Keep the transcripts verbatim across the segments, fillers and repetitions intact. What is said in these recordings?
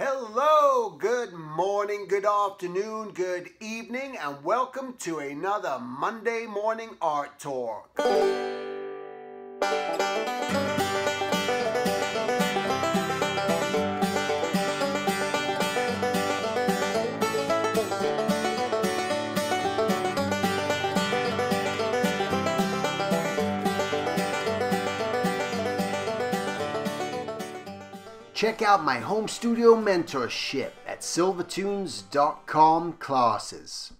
Hello, good morning, good afternoon, good evening, and welcome to another Monday Morning Art Talk. Check out my home studio mentorship at silvertoons dot com classes.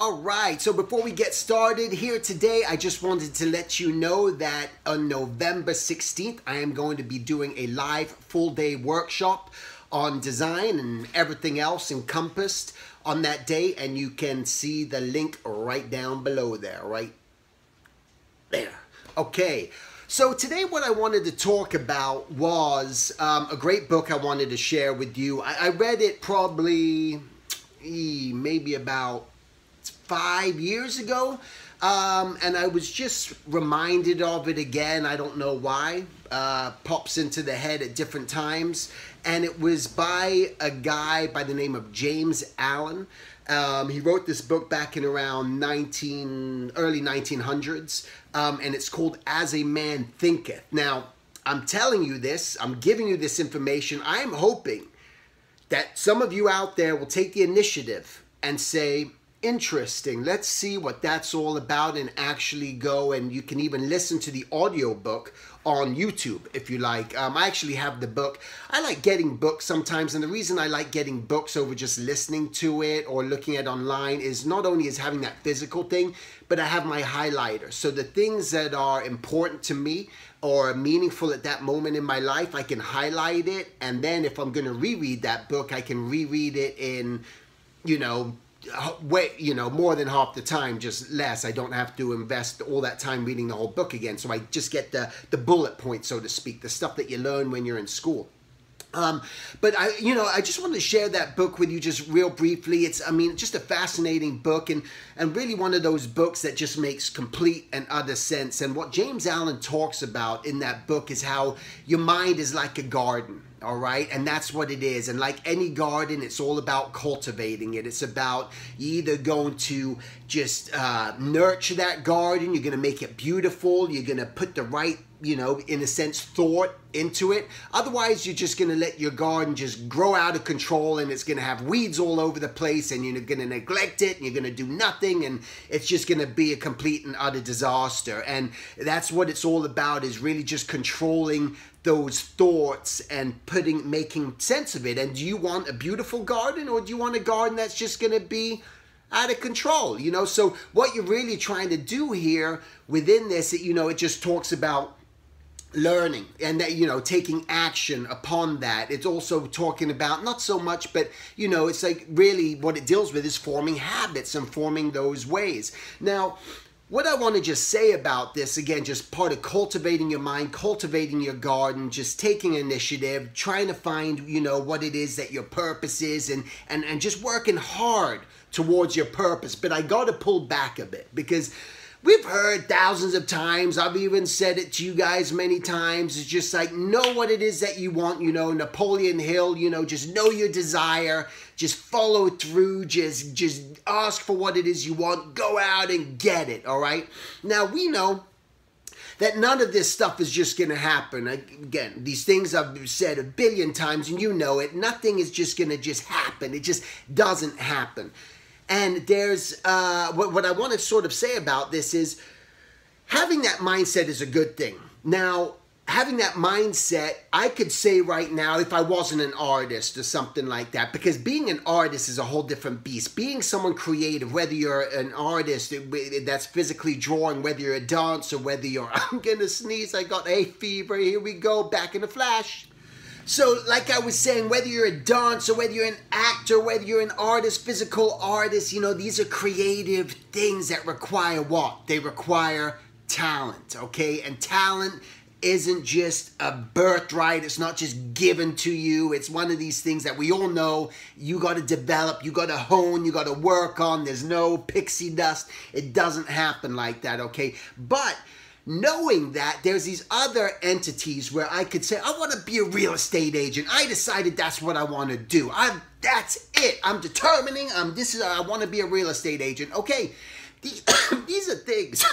Alright, so before we get started here today, I just wanted to let you know that on November sixteenth, I am going to be doing a live full-day workshop on design and everything else encompassed on that day, and you can see the link right down below there, right? There. Okay, so today what I wanted to talk about was um, a great book I wanted to share with you. I, I read it probably eh, maybe about five years ago, um, and I was just reminded of it again. I don't know why. Uh, pops into the head at different times, and it was by a guy by the name of James Allen. Um, he wrote this book back in around nineteen, early nineteen hundreds, um, and it's called As a Man Thinketh. Now, I'm telling you this, I'm giving you this information. I am hoping that some of you out there will take the initiative and say, interesting, let's see what that's all about, and actually go, and you can even listen to the audiobook on YouTube if you like. Um, I actually have the book. I like getting books sometimes, and the reason I like getting books over just listening to it or looking at online is not only is having that physical thing, but I have my highlighter. So the things that are important to me or meaningful at that moment in my life, I can highlight it, and then if I'm going to reread that book, I can reread it in, you know, Way, you know, more than half the time, just less. I don't have to invest all that time reading the whole book again. So I just get the, the bullet point, so to speak, the stuff that you learn when you're in school. Um, but I, you know, I just wanted to share that book with you just real briefly. It's, I mean, just a fascinating book, and, and really one of those books that just makes complete and utter sense. And what James Allen talks about in that book is how your mind is like a garden. All right, and that's what it is. And like any garden, it's all about cultivating it. It's about either going to just uh, nurture that garden. You're going to make it beautiful. You're going to put the right, you know, in a sense, thought into it. Otherwise, you're just going to let your garden just grow out of control, and it's going to have weeds all over the place, and you're going to neglect it, and you're going to do nothing, and it's just going to be a complete and utter disaster. And that's what it's all about, is really just controlling those thoughts and putting making sense of it. And do you want a beautiful garden, or do you want a garden that's just going to be out of control? You know, so what you're really trying to do here within this, you know, it just talks about learning and that, you know, taking action upon that. It's also talking about not so much, but, you know, it's like really what it deals with is forming habits and forming those ways. Now, what I want to just say about this, again, just part of cultivating your mind, cultivating your garden, just taking initiative, trying to find, you know, what it is that your purpose is, and, and, and just working hard towards your purpose. But I got to pull back a bit, because we've heard thousands of times, I've even said it to you guys many times, it's just like, know what it is that you want, you know, Napoleon Hill, you know, just know your desire, just follow through, just, just ask for what it is you want, go out and get it, all right? Now, we know that none of this stuff is just going to happen. Again, these things I've said a billion times, and you know it, nothing is just going to just happen. It just doesn't happen. And there's, uh, what, what I want to sort of say about this is having that mindset is a good thing. Now, having that mindset, I could say right now, if I wasn't an artist or something like that, because being an artist is a whole different beast. Being someone creative, whether you're an artist that's physically drawing, whether you're a dancer, whether you're, I'm going to sneeze, I got hay fever, here we go, back in a flash. So like I was saying, whether you're a dancer, whether you're an actor, whether you're an artist, physical artist, you know, these are creative things that require what? They require talent, okay? And talent isn't just a birthright. It's not just given to you. It's one of these things that we all know you got to develop, you got to hone, you got to work on. There's no pixie dust. It doesn't happen like that, okay? But knowing that there's these other entities where I could say, I want to be a real estate agent. I decided that's what I want to do. I'm, that's it. I'm determining. I'm, this is, I want to be a real estate agent. Okay. These, these are things,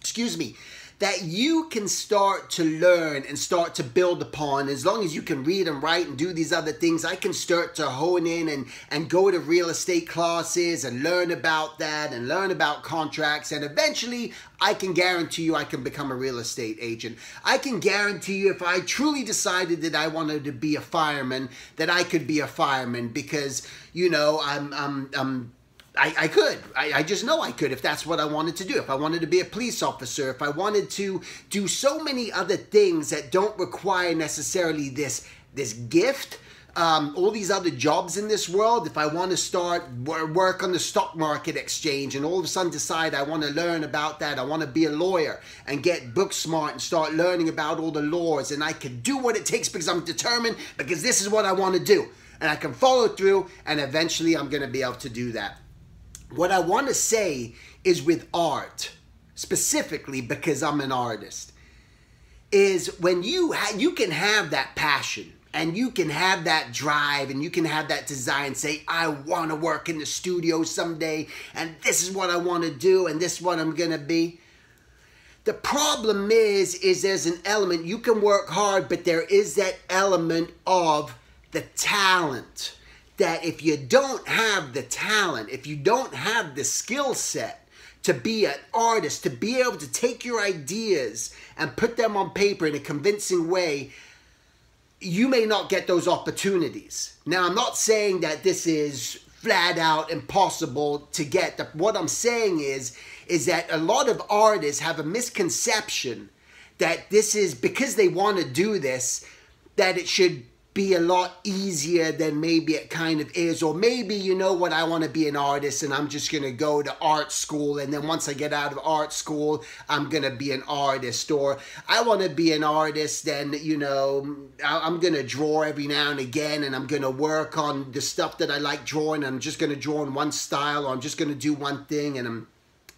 excuse me, that you can start to learn and start to build upon. As long as you can read and write and do these other things, I can start to hone in and, and go to real estate classes and learn about that and learn about contracts. And eventually, I can guarantee you I can become a real estate agent. I can guarantee you if I truly decided that I wanted to be a fireman, that I could be a fireman because, you know, I'm... I'm, I'm I, I could. I, I just know I could if that's what I wanted to do. If I wanted to be a police officer, if I wanted to do so many other things that don't require necessarily this, this gift, um, all these other jobs in this world, if I want to start work on the stock market exchange and all of a sudden decide I want to learn about that, I want to be a lawyer and get book smart and start learning about all the laws, and I can do what it takes because I'm determined, because this is what I want to do, and I can follow through, and eventually I'm going to be able to do that. What I want to say is with art, specifically because I'm an artist, is when you, ha you can have that passion and you can have that drive and you can have that desire and say, I want to work in the studio someday and this is what I want to do and this is what I'm going to be. The problem is, is there's an element, you can work hard, but there is that element of the talent. That if you don't have the talent, if you don't have the skill set to be an artist, to be able to take your ideas and put them on paper in a convincing way, you may not get those opportunities. Now, I'm not saying that this is flat out impossible to get. What I'm saying is, is that a lot of artists have a misconception that this is, because they want to do this, that it should be a lot easier than maybe it kind of is. Or maybe, you know what, I want to be an artist and I'm just going to go to art school, and then once I get out of art school, I'm going to be an artist. Or I want to be an artist and, you know, I'm going to draw every now and again and I'm going to work on the stuff that I like drawing. I'm just going to draw in one style, or I'm just going to do one thing and I'm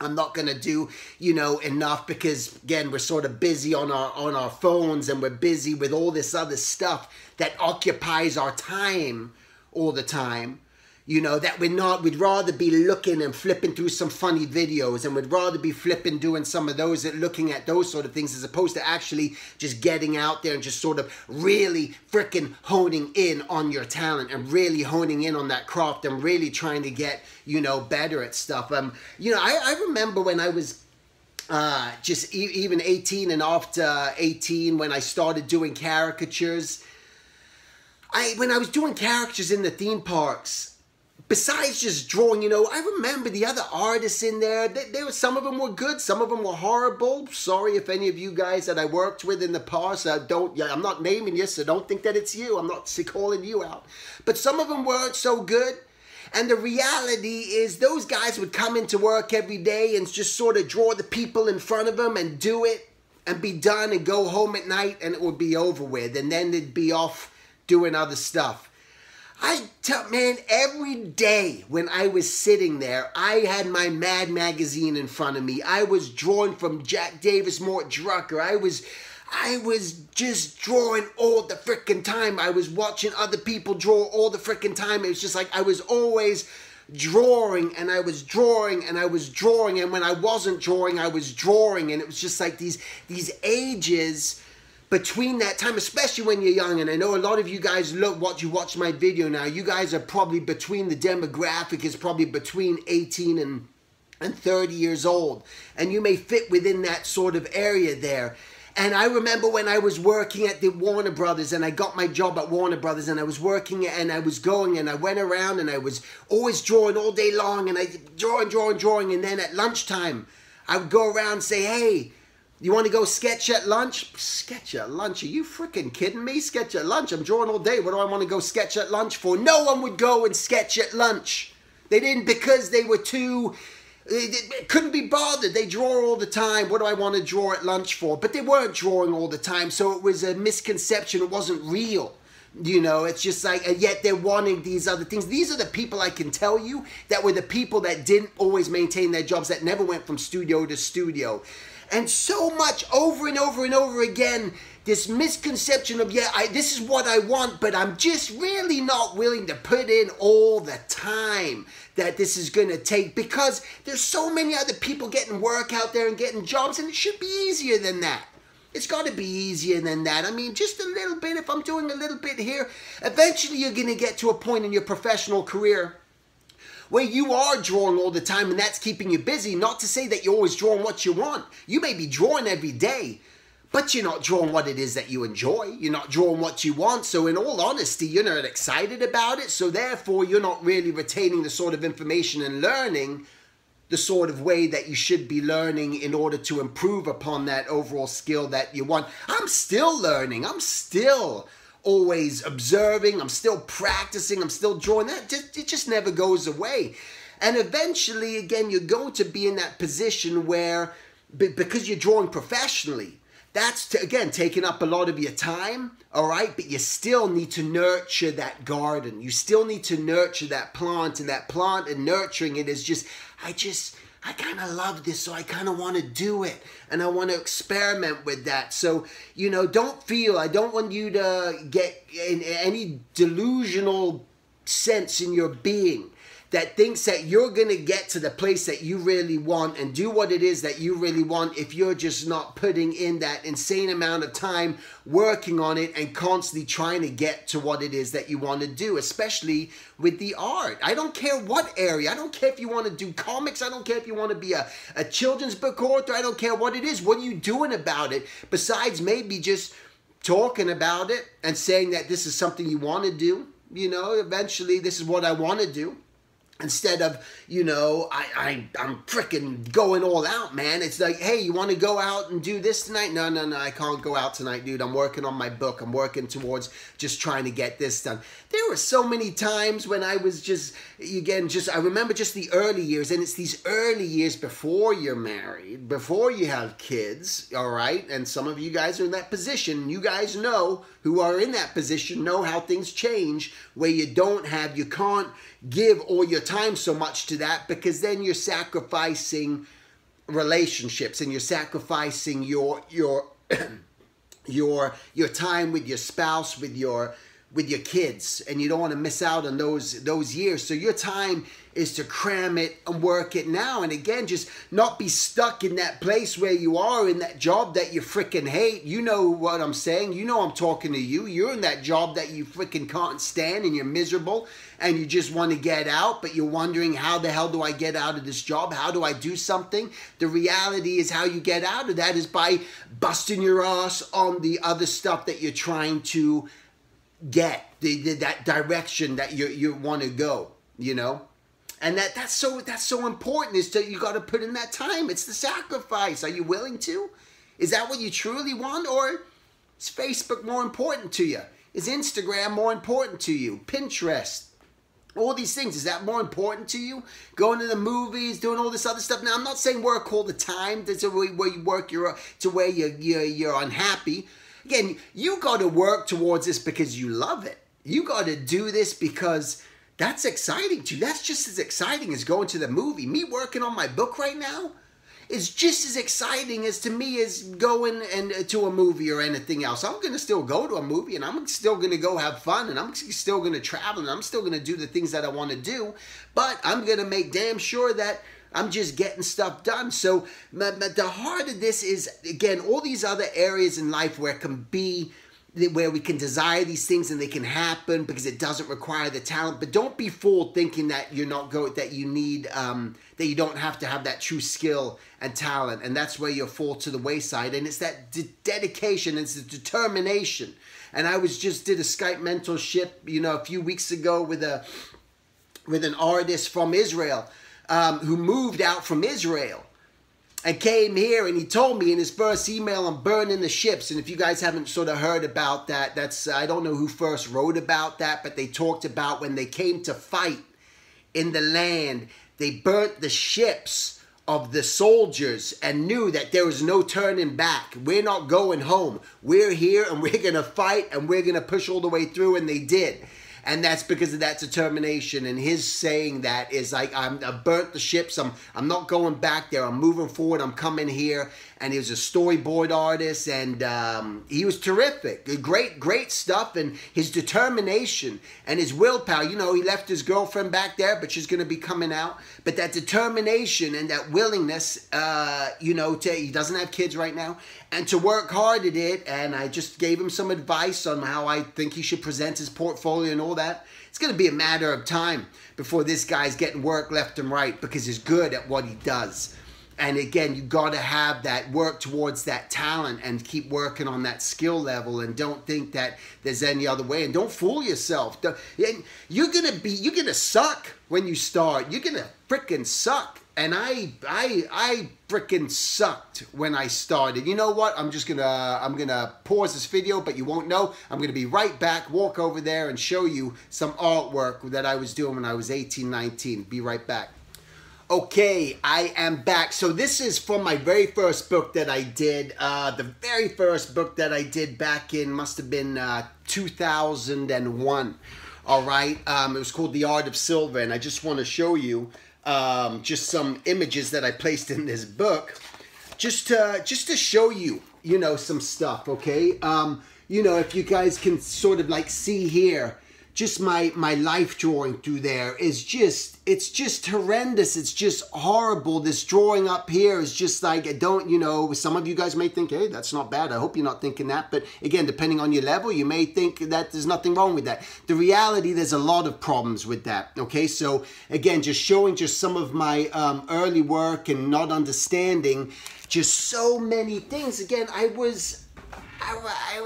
I'm not going to do, you know, enough because, again, we're sort of busy on our on our phones and we're busy with all this other stuff that occupies our time all the time, you know, that we're not, we'd rather be looking and flipping through some funny videos, and we'd rather be flipping, doing some of those, and looking at those sort of things as opposed to actually just getting out there and just sort of really freaking honing in on your talent and really honing in on that craft and really trying to get, you know, better at stuff. Um, you know, I, I remember when I was uh, just e even eighteen and after eighteen, when I started doing caricatures, I when I was doing caricatures in the theme parks, besides just drawing, you know, I remember the other artists in there. They, they were, some of them were good, some of them were horrible. Sorry if any of you guys that I worked with in the past, I don't, yeah, I'm not naming you, so don't think that it's you. I'm not calling you out. But some of them weren't so good. And the reality is those guys would come into work every day and just sort of draw the people in front of them and do it and be done and go home at night and it would be over with. And then they'd be off doing other stuff. I tell, man, every day when I was sitting there, I had my Mad magazine in front of me. I was drawing from Jack Davis, Mort Drucker. I was, I was just drawing all the frickin' time. I was watching other people draw all the frickin' time. It was just like I was always drawing and I was drawing and I was drawing. And when I wasn't drawing, I was drawing. And it was just like these, these ages between that time, especially when you're young, and I know a lot of you guys look, watch, you watch my video now, you guys are probably between, the demographic is probably between eighteen and, and thirty years old, and you may fit within that sort of area there. And I remember when I was working at the Warner Brothers, and I got my job at Warner Brothers, and I was working, and I was going, and I went around, and I was always drawing all day long, and I drawing, drawing, drawing, and then at lunchtime, I would go around and say, hey, you want to go sketch at lunch? Sketch at lunch? Are you freaking kidding me? Sketch at lunch? I'm drawing all day. What do I want to go sketch at lunch for? No one would go and sketch at lunch. They didn't because they were too, they couldn't be bothered. They draw all the time. What do I want to draw at lunch for? But they weren't drawing all the time, so it was a misconception. It wasn't real. You know, it's just like, and yet they're wanting these other things. These are the people I can tell you that were the people that didn't always maintain their jobs, that never went from studio to studio. And so much over and over and over again, this misconception of, yeah, I, this is what I want, but I'm just really not willing to put in all the time that this is going to take, because there's so many other people getting work out there and getting jobs, and it should be easier than that. It's got to be easier than that. I mean, just a little bit. If I'm doing a little bit here, eventually you're going to get to a point in your professional career where you are drawing all the time, and that's keeping you busy. Not to say that you're always drawing what you want. You may be drawing every day, but you're not drawing what it is that you enjoy. You're not drawing what you want. So in all honesty, you're not excited about it. So therefore, you're not really retaining the sort of information and learning the sort of way that you should be learning in order to improve upon that overall skill that you want. I'm still learning. I'm still always observing. I'm still practicing. I'm still drawing. That just, it just never goes away. And eventually, again, you're going to be in that position where, because you're drawing professionally, that's, to, again, taking up a lot of your time, all right? But you still need to nurture that garden. You still need to nurture that plant, and that plant and nurturing it is just, I just, I kind of love this, so I kind of want to do it, and I want to experiment with that. So, you know, don't feel, I don't want you to get in any delusional sense in your being that thinks that you're going to get to the place that you really want and do what it is that you really want if you're just not putting in that insane amount of time working on it and constantly trying to get to what it is that you want to do, especially with the art. I don't care what area. I don't care if you want to do comics. I don't care if you want to be a, a children's book author. I don't care what it is. What are you doing about it besides maybe just talking about it and saying that this is something you want to do? You know, eventually this is what I want to do. Instead of, you know, I, I, I'm frickin' going all out, man. It's like, hey, you want to go out and do this tonight? No, no, no, I can't go out tonight, dude. I'm working on my book. I'm working towards just trying to get this done. There were so many times when I was just, again, just, I remember just the early years. And it's these early years before you're married, before you have kids, all right? And some of you guys are in that position. You guys know, who are in that position, know how things change, where you don't have, you can't give all your time so much to that, because then you're sacrificing relationships and you're sacrificing your your your your time with your spouse, with your with your kids, and you don't want to miss out on those those years. So your time is to cram it and work it now. And again, just not be stuck in that place where you are in that job that you freaking hate. You know what I'm saying. You know I'm talking to you. You're in that job that you freaking can't stand, and you're miserable, and you just want to get out, but you're wondering, how the hell do I get out of this job? How do I do something? The reality is, how you get out of that is by busting your ass on the other stuff that you're trying to get, the, the, that direction that you, you want to go, you know? And that, that's so that's so important, is that you got to put in that time. It's the sacrifice. Are you willing to? Is that what you truly want? Or is Facebook more important to you? Is Instagram more important to you? Pinterest? All these things, is that more important to you? Going to the movies, doing all this other stuff. Now, I'm not saying work all the time. That's a way where you work your, to where you're, you're, you're unhappy. Again, you got to work towards this because you love it. You got to do this because that's exciting to you. That's just as exciting as going to the movie. Me working on my book right now is just as exciting as to me as going and uh, to a movie or anything else. I'm going to still go to a movie, and I'm still going to go have fun, and I'm still going to travel, and I'm still going to do the things that I want to do. But I'm going to make damn sure that I'm just getting stuff done. So my, my, the heart of this is, again, all these other areas in life where it can be, where we can desire these things and they can happen because it doesn't require the talent. But don't be fooled thinking that you're not going, that you need, um, that you don't have to have that true skill and talent. And that's where you'll fall to the wayside. And it's that de dedication, it's the determination. And I was just did a Skype mentorship, you know, a few weeks ago with a with an artist from Israel um, who moved out from Israel and came here, and he told me in his first email, I'm burning the ships. And if you guys haven't sort of heard about that, that's, I don't know who first wrote about that, but they talked about when they came to fight in the land, they burnt the ships of the soldiers and knew that there was no turning back. We're not going home. We're here and we're going to fight and we're going to push all the way through, and they did. And that's because of that determination. And his saying that is like, I'm, I burnt the ships. I'm, I'm not going back there. I'm moving forward. I'm coming here. And he was a storyboard artist. And um, he was terrific. Great, great stuff. And his determination and his willpower. You know, he left his girlfriend back there, but she's going to be coming out. But that determination and that willingness, uh, you know, to, he doesn't have kids right now. And to work hard at it. And I just gave him some advice on how I think he should present his portfolio and all that. It's going to be a matter of time before this guy's getting work left and right, because he's good at what he does. And again, you got to have that work towards that talent and keep working on that skill level, and don't think that there's any other way, and don't fool yourself. You're going to be, you're going to suck when you start. You're going to freaking suck. And I, I, I freaking sucked when I started. You know what? I'm just gonna, I'm gonna pause this video, but you won't know. I'm gonna be right back, walk over there and show you some artwork that I was doing when I was eighteen, nineteen. Be right back. Okay, I am back. So this is from my very first book that I did. Uh, the very first book that I did back in, must have been uh, two thousand one. All right, um, it was called The Art of Silver, and I just wanna show you Um, just some images that I placed in this book, just to, just to show you, you know, some stuff, okay? Um, you know, if you guys can sort of like see here, just my, my life drawing through there is just, it's just horrendous. It's just horrible. This drawing up here is just like, I don't, you know, some of you guys may think, hey, that's not bad. I hope you're not thinking that. But again, depending on your level, you may think that there's nothing wrong with that. The reality, there's a lot of problems with that. Okay. So again, just showing just some of my um, early work and not understanding just so many things. Again, I was, I,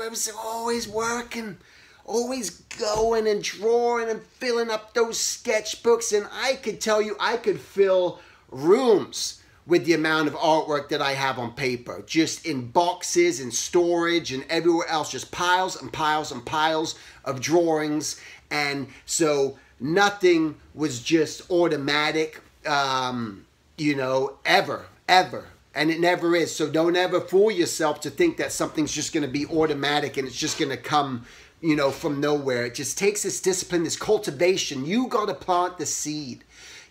I was always working, always going and drawing and filling up those sketchbooks, and I could tell you I could fill rooms with the amount of artwork that I have on paper, just in boxes and storage and everywhere else, just piles and piles and piles of drawings. And so nothing was just automatic, um, you know, ever, ever. And it never is. So don't ever fool yourself to think that something's just going to be automatic and it's just going to come, you know, from nowhere. It just takes this discipline, this cultivation. You got to plant the seed.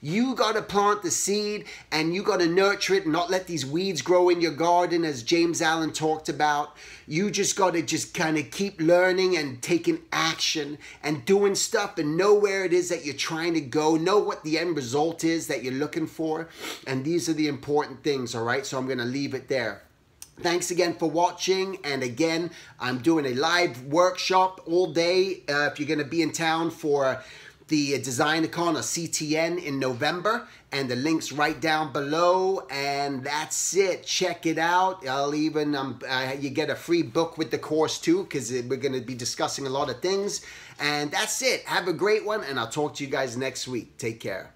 You got to plant the seed and you got to nurture it and not let these weeds grow in your garden, as James Allen talked about. You just got to just kind of keep learning and taking action and doing stuff, and know where it is that you're trying to go. Know what the end result is that you're looking for. And these are the important things, all right? So I'm going to leave it there. Thanks again for watching, and again, I'm doing a live workshop all day. Uh, if you're going to be in town for the DesignerCon or C T N in November, and the link's right down below, and that's it. Check it out. I'll even, um, uh, you get a free book with the course too, because we're going to be discussing a lot of things. And that's it. Have a great one, and I'll talk to you guys next week. Take care.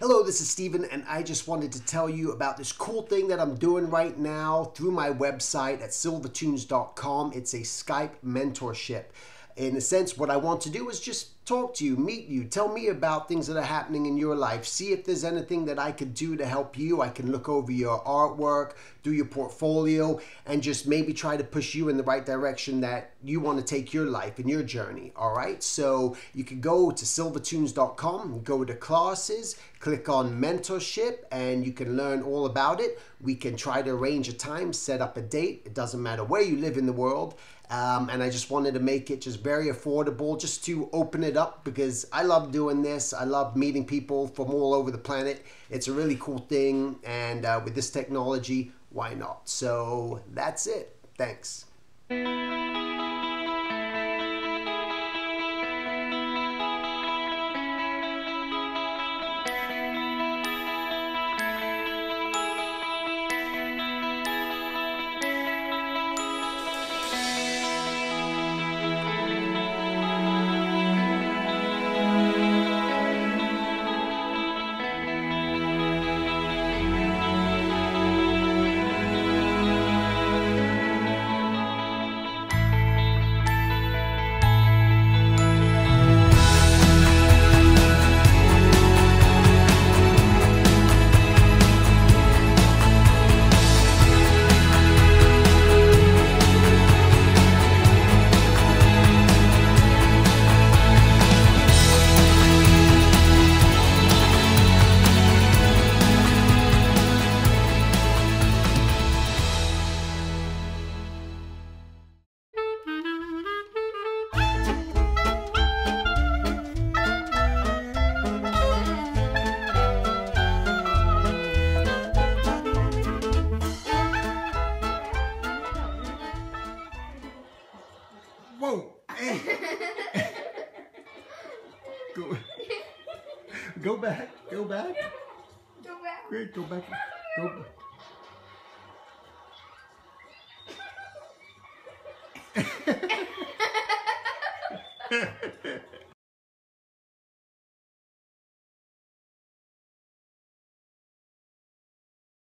Hello, this is Stephen, and I just wanted to tell you about this cool thing that I'm doing right now through my website at silvertoons dot com. It's a Skype mentorship. In a sense, what I want to do is just talk to you, meet you, tell me about things that are happening in your life, see if there's anything that I could do to help you. I can look over your artwork, do your portfolio, and just maybe try to push you in the right direction that you want to take your life and your journey, all right? So you can go to silvertoons dot com, go to classes, click on mentorship, and you can learn all about it. We can try to arrange a time, set up a date. It doesn't matter where you live in the world. Um, and I just wanted to make it just very affordable, just to open it up, because I love doing this. I love meeting people from all over the planet. It's a really cool thing. And uh, with this technology, why not? So that's it. Thanks. Whoa! Hey! Go, go back. Go back. Go back. Great. Go back. Go back. Yeah.